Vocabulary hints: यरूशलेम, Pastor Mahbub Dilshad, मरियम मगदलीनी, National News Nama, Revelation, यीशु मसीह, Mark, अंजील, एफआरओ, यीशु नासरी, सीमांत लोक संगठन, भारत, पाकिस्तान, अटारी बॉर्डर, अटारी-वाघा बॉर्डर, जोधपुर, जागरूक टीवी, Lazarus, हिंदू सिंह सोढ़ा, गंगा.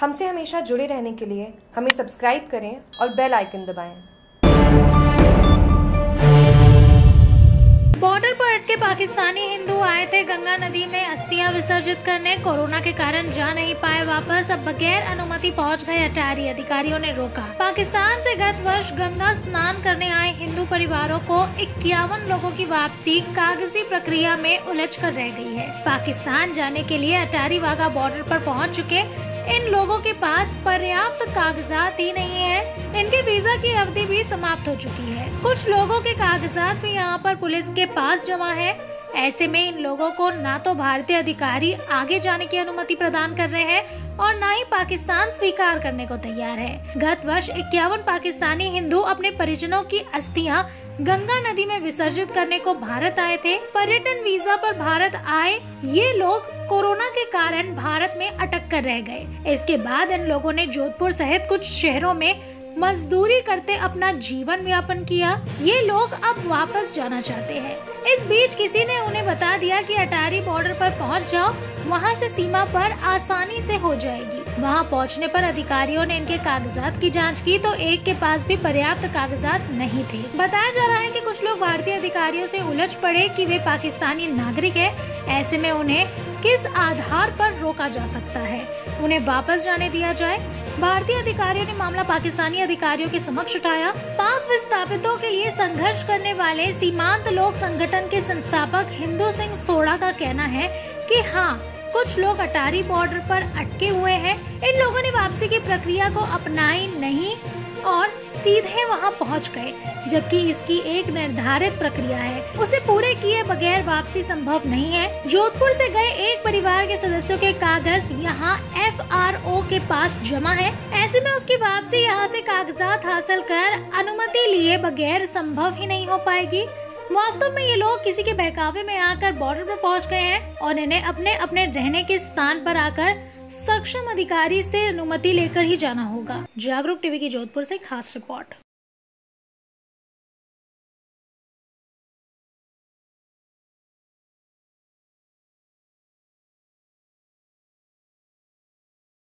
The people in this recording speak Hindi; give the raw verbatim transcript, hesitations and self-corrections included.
हमसे हमेशा जुड़े रहने के लिए हमें सब्सक्राइब करें और बेल आइकन दबाएं। बॉर्डर पर अटके पाकिस्तानी हिंदू आए थे गंगा नदी में अस्थियां विसर्जित करने, कोरोना के कारण जा नहीं पाए वापस, अब बगैर अनुमति पहुंच गए अटारी, अधिकारियों ने रोका। पाकिस्तान से गत वर्ष गंगा स्नान करने आए हिंदू परिवारों को इक्यावन लोगों की वापसी कागजी प्रक्रिया में उलझ कर रह गई है। पाकिस्तान जाने के लिए अटारी-वाघा बॉर्डर पर पहुँच चुके इन लोगों के पास पर्याप्त कागजात ही नहीं है। इनके वीजा की अवधि भी समाप्त हो चुकी है। कुछ लोगों के कागजात भी यहाँ पर पुलिस के पास जमा है। ऐसे में इन लोगों को ना तो भारतीय अधिकारी आगे जाने की अनुमति प्रदान कर रहे हैं और ना ही पाकिस्तान स्वीकार करने को तैयार है। गत वर्ष इक्यावन पाकिस्तानी हिंदू अपने परिजनों की अस्थियां गंगा नदी में विसर्जित करने को भारत आए थे। पर्यटन वीजा पर भारत आए ये लोग कोरोना के कारण भारत में अटक कर रह गए। इसके बाद इन लोगों ने जोधपुर सहित कुछ शहरों में मजदूरी करते अपना जीवन यापन किया। ये लोग अब वापस जाना चाहते हैं। इस बीच किसी ने उन्हें बता दिया कि अटारी बॉर्डर पर पहुंच जाओ, वहां से सीमा पर आसानी से हो जाएगी। वहां पहुंचने पर अधिकारियों ने इनके कागजात की जांच की तो एक के पास भी पर्याप्त कागजात नहीं थे। बताया जा रहा है कि कुछ लोग भारतीय अधिकारियों से उलझ पड़े कि वे पाकिस्तानी नागरिक है, ऐसे में उन्हें किस आधार पर रोका जा सकता है, उन्हें वापस जाने दिया जाए। भारतीय अधिकारियों ने मामला पाकिस्तानी अधिकारियों के समक्ष उठाया। पाक विस्थापितों के लिए संघर्ष करने वाले सीमांत लोक संगठन के संस्थापक हिंदू सिंह सोढ़ा का कहना है कि हाँ, कुछ लोग अटारी बॉर्डर पर अटके हुए हैं। इन लोगों ने वापसी की प्रक्रिया को अपनाई नहीं और सीधे वहां पहुंच गए, जबकि इसकी एक निर्धारित प्रक्रिया है, उसे पूरे किए बगैर वापसी संभव नहीं है। जोधपुर से गए एक परिवार के सदस्यों के कागज यहां एफ आर ओ के पास जमा है, ऐसे में उसकी वापसी यहां से कागजात हासिल कर अनुमति लिए बगैर संभव ही नहीं हो पाएगी। वास्तव में ये लोग किसी के बहकावे में आकर बॉर्डर पर पहुंच गए हैं और इन्हें अपने अपने रहने के स्थान पर आकर सक्षम अधिकारी से अनुमति लेकर ही जाना होगा। जागरूक टीवी की जोधपुर से खास रिपोर्ट।